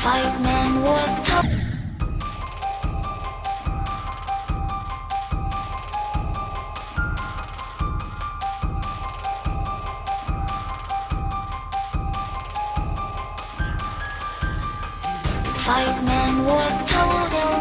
Five men walked up. Five men walked up.